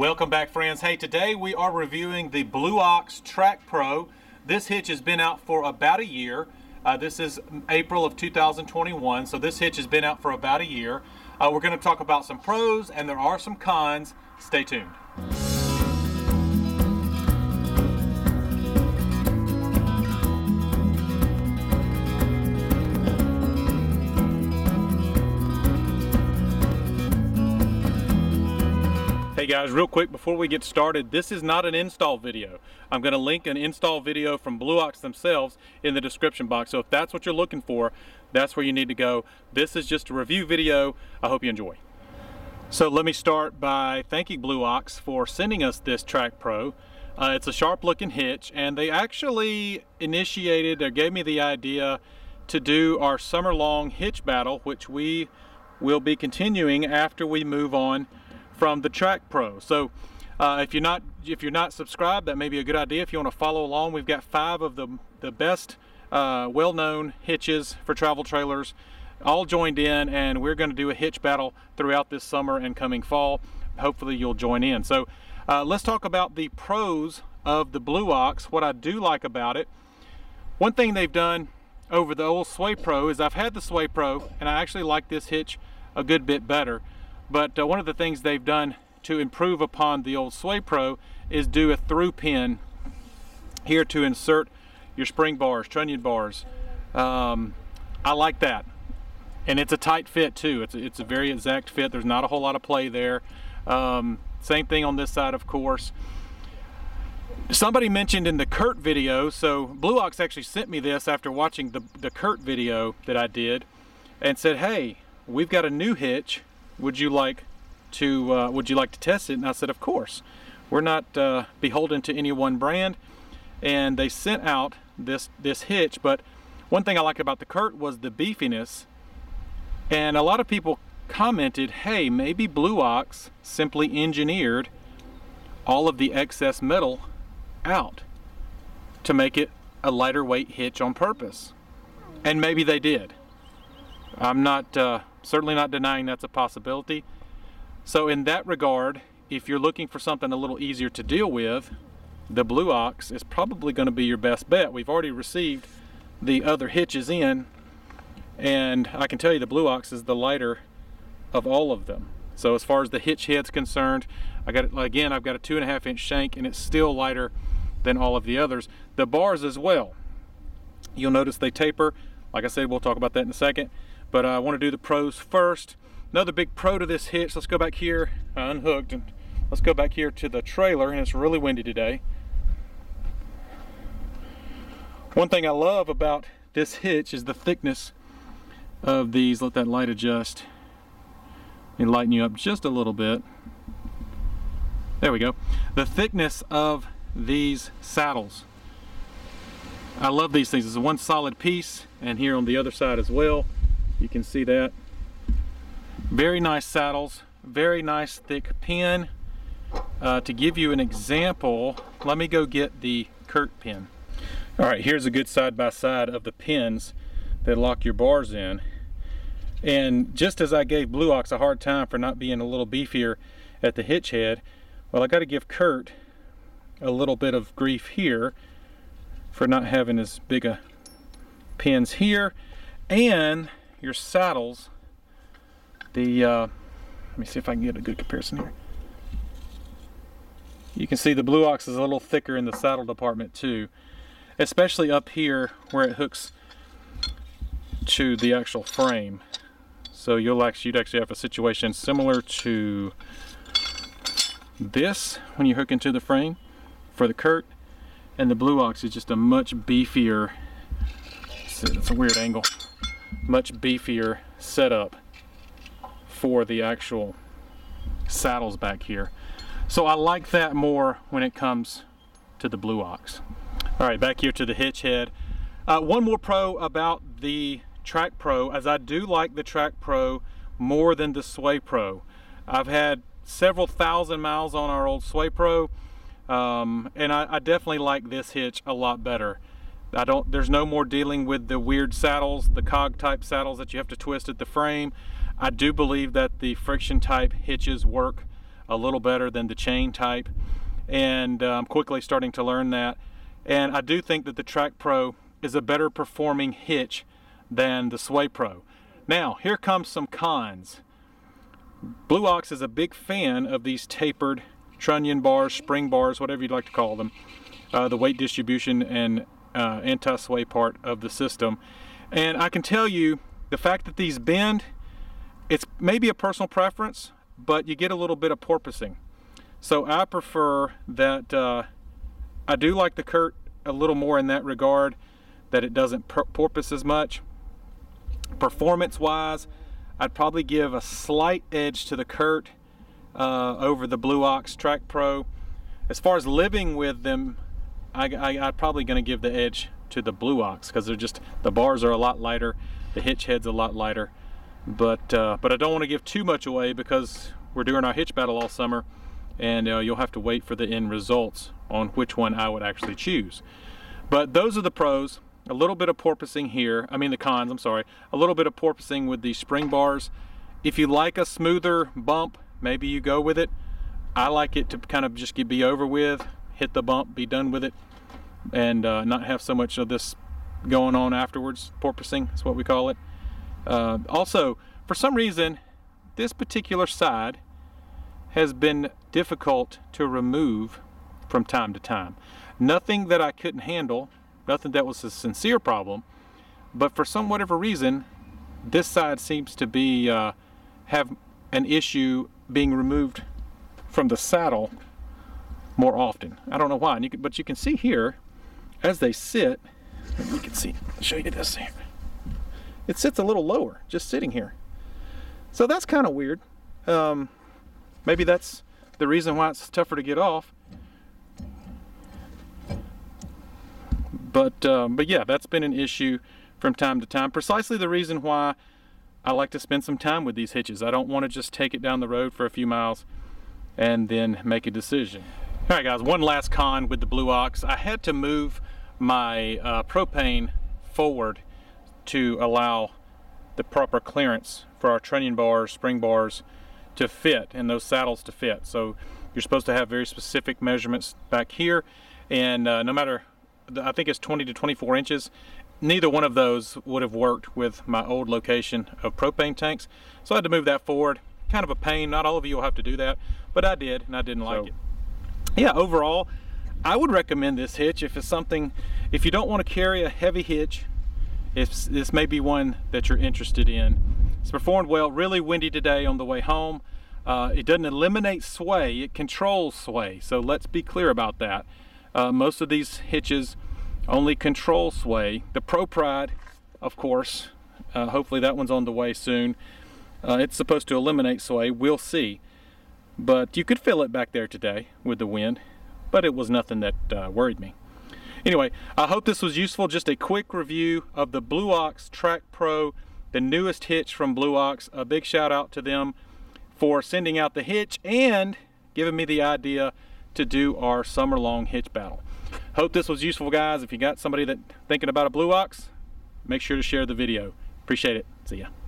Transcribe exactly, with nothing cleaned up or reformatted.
Welcome back, friends. Hey, today we are reviewing the Blue Ox Track Pro. This hitch has been out for about a year. Uh, this is April of two thousand twenty-one, so this hitch has been out for about a year. Uh, we're going to talk about some pros, and there are some cons. Stay tuned. Hey guys, real quick before we get started, this is not an install video. I'm going to link an install video from Blue Ox themselves in the description box. So if that's what you're looking for, that's where you need to go. This is just a review video. I hope you enjoy. So let me start by thanking Blue Ox for sending us this Track Pro. Uh, it's a sharp looking hitch, and they actually initiated or gave me the idea to do our summer long hitch battle, which we will be continuing after we move on from the Track Pro. So uh, if you're not if you're not subscribed, that may be a good idea. If you want to follow along, we've got five of the the best uh, well-known hitches for travel trailers all joined in, and we're going to do a hitch battle throughout this summer and coming fall. Hopefully you'll join in. So uh, let's talk about the pros of the Blue Ox. What I do like about it, one thing they've done over the old Sway Pro is I've had the Sway Pro and I actually like this hitch a good bit better. But uh, one of the things they've done to improve upon the old Sway Pro is do a through pin here to insert your spring bars, trunnion bars. Um, I like that. And it's a tight fit too. It's, it's a very exact fit. There's not a whole lot of play there. Um, same thing on this side, of course. Somebody mentioned in the Curt video, so Blue Ox actually sent me this after watching the, the Curt video that I did and said, hey, we've got a new hitch. Would you like to uh, would you like to test it? And I said, of course. We're not uh, beholden to any one brand. And they sent out this this hitch. But one thing I liked about the Curt was the beefiness. And a lot of people commented, hey, maybe Blue Ox simply engineered all of the excess metal out to make it a lighter weight hitch on purpose. And maybe they did. I'm not uh, certainly not denying that's a possibility. So in that regard, if you're looking for something a little easier to deal with, the Blue Ox is probably going to be your best bet. We've already received the other hitches in, and I can tell you the Blue Ox is the lighter of all of them. So as far as the hitch head's concerned, I got it again. I've got a two and a half inch shank, and it's still lighter than all of the others. The bars as well. You'll notice they taper. Like I said, we'll talk about that in a second. But I want to do the pros first. Another big pro to this hitch, let's go back here. I unhooked and let's go back here to the trailer, and it's really windy today. One thing I love about this hitch is the thickness of these. Let that light adjust. Let me lighten you up just a little bit. There we go. The thickness of these saddles. I love these things. It's one solid piece, and here on the other side as well. You can see that. Very nice saddles, very nice thick pin. Uh, to give you an example, let me go get the Curt pin. All right, here's a good side-by-side of the pins that lock your bars in. And just as I gave Blue Ox a hard time for not being a little beefier at the hitch head, well, I gotta give Curt a little bit of grief here for not having as big a pins here. And your saddles, the uh, let me see if I can get a good comparison here. You can see the Blue Ox is a little thicker in the saddle department too, especially up here where it hooks to the actual frame. So you'll actually, you'd actually have a situation similar to this when you hook into the frame for the Curt, and the Blue Ox is just a much beefier. It's a weird angle. Much beefier setup for the actual saddles back here. So I like that more when it comes to the Blue Ox. All right, back here to the hitch head. Uh, one more pro about the Track Pro, as I do like the Track Pro more than the Sway Pro. I've had several thousand miles on our old Sway Pro, um, and I, I definitely like this hitch a lot better. I don't, there's no more dealing with the weird saddles, the cog type saddles that you have to twist at the frame. I do believe that the friction type hitches work a little better than the chain type, and I'm um, quickly starting to learn that. And I do think that the Track Pro is a better performing hitch than the Sway Pro. Now, here comes some cons. Blue Ox is a big fan of these tapered trunnion bars, spring bars, whatever you'd like to call them, uh, the weight distribution and uh, anti-sway part of the system. And I can tell you, the fact that these bend, it's maybe a personal preference, but you get a little bit of porpoising. So I prefer that. uh, I do like the Curt a little more in that regard, that it doesn't porpoise as much. Performance-wise, I'd probably give a slight edge to the Curt uh, over the Blue Ox Track Pro. As far as living with them, I, I, I'm probably going to give the edge to the Blue Ox, because they're just, the bars are a lot lighter, the hitch head's a lot lighter. But uh, but I don't want to give too much away, because we're doing our hitch battle all summer, and uh, you'll have to wait for the end results on which one I would actually choose. But those are the pros. A little bit of porpoising here, I mean the cons, I'm sorry. A little bit of porpoising with the spring bars. If you like a smoother bump, maybe you go with it. I like it to kind of just be over with, hit the bump, be done with it, and uh, not have so much of this going on afterwards. Porpoising is what we call it. Uh, also, for some reason, this particular side has been difficult to remove from time to time. Nothing that I couldn't handle, nothing that was a sincere problem, but for some whatever reason, this side seems to be uh, have an issue being removed from the saddle more often. I don't know why, and you can, but you can see here, as they sit, you can see, I'll show you this here. It sits a little lower, just sitting here. So that's kind of weird. Um, maybe that's the reason why it's tougher to get off. But, um, but yeah, that's been an issue from time to time. Precisely the reason why I like to spend some time with these hitches. I don't want to just take it down the road for a few miles and then make a decision. All right, guys, one last con with the Blue Ox. I had to move my uh, propane forward to allow the proper clearance for our trunnion bars, spring bars to fit, and those saddles to fit. So you're supposed to have very specific measurements back here, and uh, no matter, I think it's twenty to twenty-four inches. Neither one of those would have worked with my old location of propane tanks. So I had to move that forward. Kind of a pain. Not all of you will have to do that, but I did, and I didn't like so, it. Yeah, overall, I would recommend this hitch if it's something, if you don't want to carry a heavy hitch, if this may be one that you're interested in. It's performed well. Really windy today on the way home. Uh, it doesn't eliminate sway, it controls sway. So let's be clear about that. Uh, most of these hitches only control sway. The Pro Pride, of course, uh, hopefully that one's on the way soon. Uh, it's supposed to eliminate sway, we'll see. But you could feel it back there today with the wind, but it was nothing that uh, worried me. Anyway, I hope this was useful. Just a quick review of the Blue Ox Track Pro, the newest hitch from Blue Ox. A big shout out to them for sending out the hitch and giving me the idea to do our summer long hitch battle. Hope this was useful, guys. If you got somebody that thinking about a Blue Ox, make sure to share the video. Appreciate it. See ya.